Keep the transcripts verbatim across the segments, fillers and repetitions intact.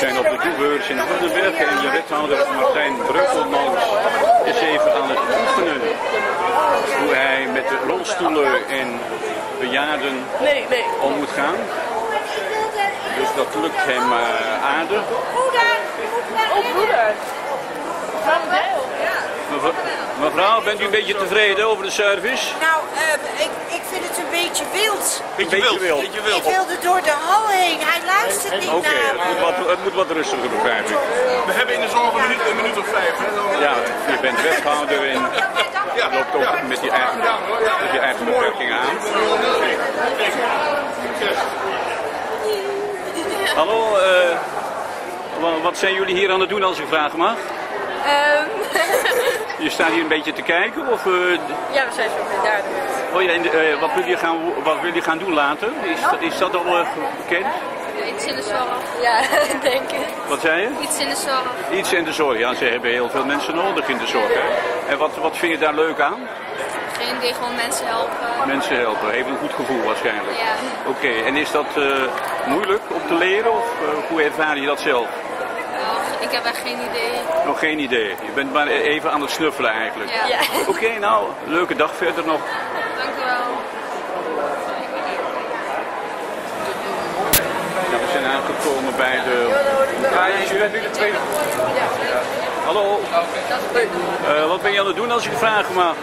zijn op de toehoorders in Hardenberg en de wethouder Martijn Breukelman is even aan het oefenen hoe hij met de rolstoelen en bejaarden nee, nee. om moet gaan. Dus dat lukt hem uh, aardig. Oh, broeder. Mevrouw, bent u een beetje tevreden over de service? Nou, uh, ik, ik vind het een beetje wild. Een beetje, beetje wild. wild. wild. Ik wilde door de hal heen. Hij luistert niet okay, naar me. Oké, het, het moet wat rustiger, begrijp ik. We hebben in de zon een minuut, een minuut of vijf. Hè? Ja, je bent wethouder en je loopt ook met je eigen, met je eigen beperking aan. Okay. Hallo, uh, wat zijn jullie hier aan het doen als ik vragen mag? Je staat hier een beetje te kijken? Of, uh... ja, we zijn zo meteen daar. Oh, ja, en, uh, wat wil je gaan, wat wil je gaan doen later? Is, oh. dat, is dat al uh, bekend? Iets in de zorg. Ja, denk ik. Wat zei je? Iets in de zorg. Iets in de zorg, ja. Ze hebben heel veel mensen nodig in de zorg. Hè? En wat, wat vind je daar leuk aan? Degene die gewoon mensen helpen. Mensen helpen, heeft een goed gevoel waarschijnlijk. Ja. Oké, okay. En is dat uh, moeilijk om te leren of uh, hoe ervaar je dat zelf? Ik heb echt geen idee. Nog geen idee. Je bent maar even aan het snuffelen eigenlijk. Ja. Ja. Oké, okay, nou, leuke dag verder nog. Dank u wel. Nou, we zijn aangekomen bij de... Ja, je bent nu de tweede. Hallo. Uh, wat ben je aan het doen als ik vragen mag? Um,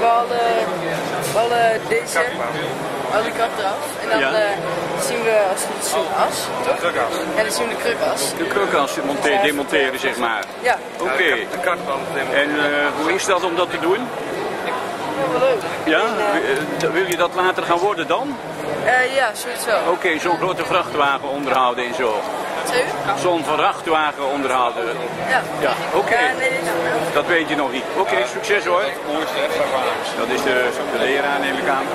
we hadden, we hadden deze... Al die kap eraf en dan ja. uh, zien we als het zo'n as, toch? Krukas. En dan zien we de krukas. De krukas demonteren, demonteren zeg maar. Ja. Oké. Okay. Ja, de krak van demonteren. En uh, hoe is dat om dat te doen? Heel leuk. Ja? En, uh, wil je dat later gaan worden dan? Uh, ja, zoiets wel. Oké, okay, zo'n grote vrachtwagen onderhouden en zo. Zo'n vrachtwagen onderhouden. Ja. Ja, oké. Okay. Dat weet je nog niet. Oké, okay, succes hoor. Dat is de, de leraar neem ik aan.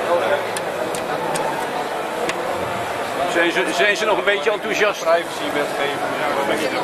Zijn ze, zijn ze nog een beetje enthousiast? Privacywet geven, ja, dat ben ik niet.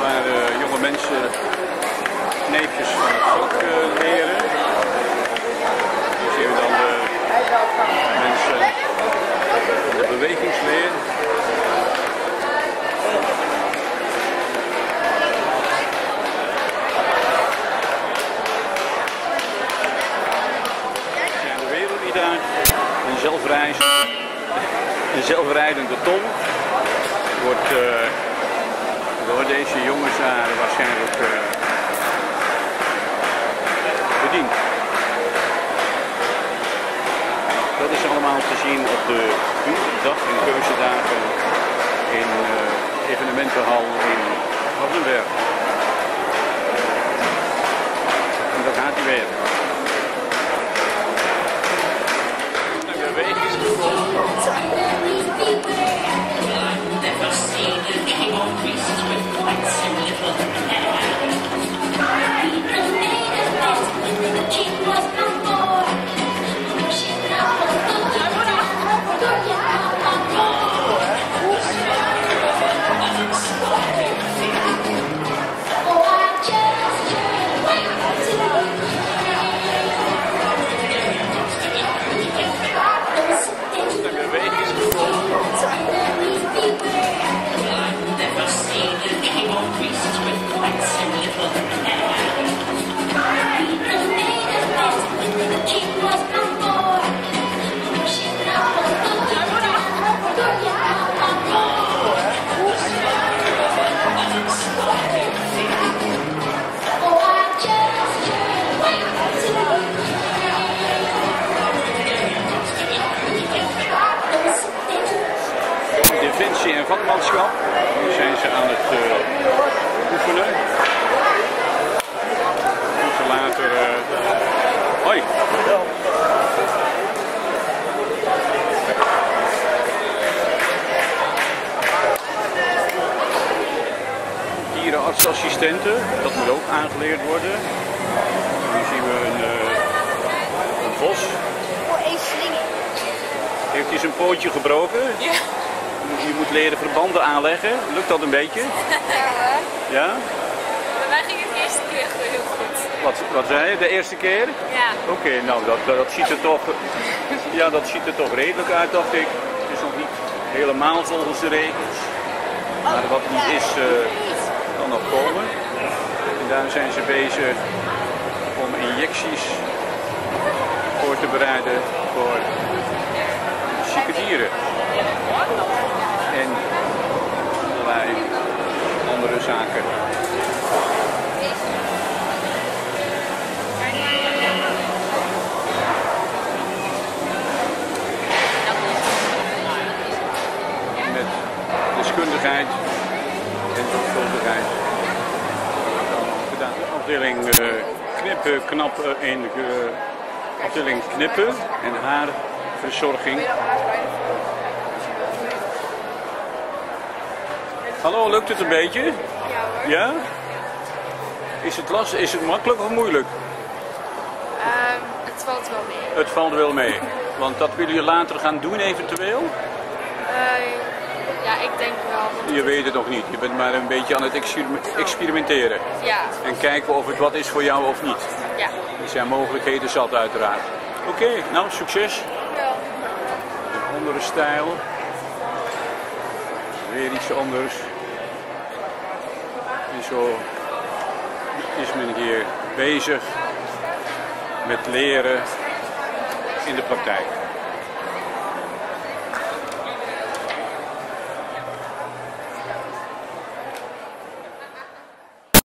Waar uh, jonge mensen kneepjes van het vak uh, leren. Hier zien we dan de mensen van de bewegingsleer. We zijn de wereld niet uit. Een zelfrijdende, een zelfrijdende ton wordt... Uh, door deze jongens waren waarschijnlijk uh, bediend. Dat is allemaal te zien op de dag- en keuzedagen in uh, evenementenhal in Hardenberg. En dat gaat hij weer. With points and little assistenten, dat moet ook aangeleerd worden. Nu zien we een, uh, een vos. Oh, één slinger. Heeft hij zijn pootje gebroken? Ja. Je moet leren verbanden aanleggen. Lukt dat een beetje? Ja. Ja? Bij mij ging het de eerste keer heel goed. Wat, wat zei je? De eerste keer? Ja. Oké, okay, nou dat, dat, ziet er toch, ja, dat ziet er toch redelijk uit, dacht ik. Het is nog niet helemaal volgens de regels. Maar wat niet is, uh, kan nog komen. En daar zijn ze bezig om injecties voor te bereiden voor zieke dieren. En allerlei andere zaken. Met deskundigheid en zorgvuldigheid. De afdeling uh, knippen, knappen en uh, afdeling knippen en haarverzorging. Hallo, lukt het een beetje? Ja hoor. Ja? Is het lastig, is het makkelijk of moeilijk? Uh, het valt wel mee. Het valt wel mee. Want dat willen jullie later gaan doen eventueel? Uh, ja, ik denk wel. Je weet het nog niet. Je bent maar een beetje aan het experimenteren. Ja. En kijken of het wat is voor jou of niet. Ja. Er zijn mogelijkheden zat uiteraard. Oké, okay, nou succes. Ja. Een andere stijl. Weer iets anders. En zo is men hier bezig met leren in de praktijk.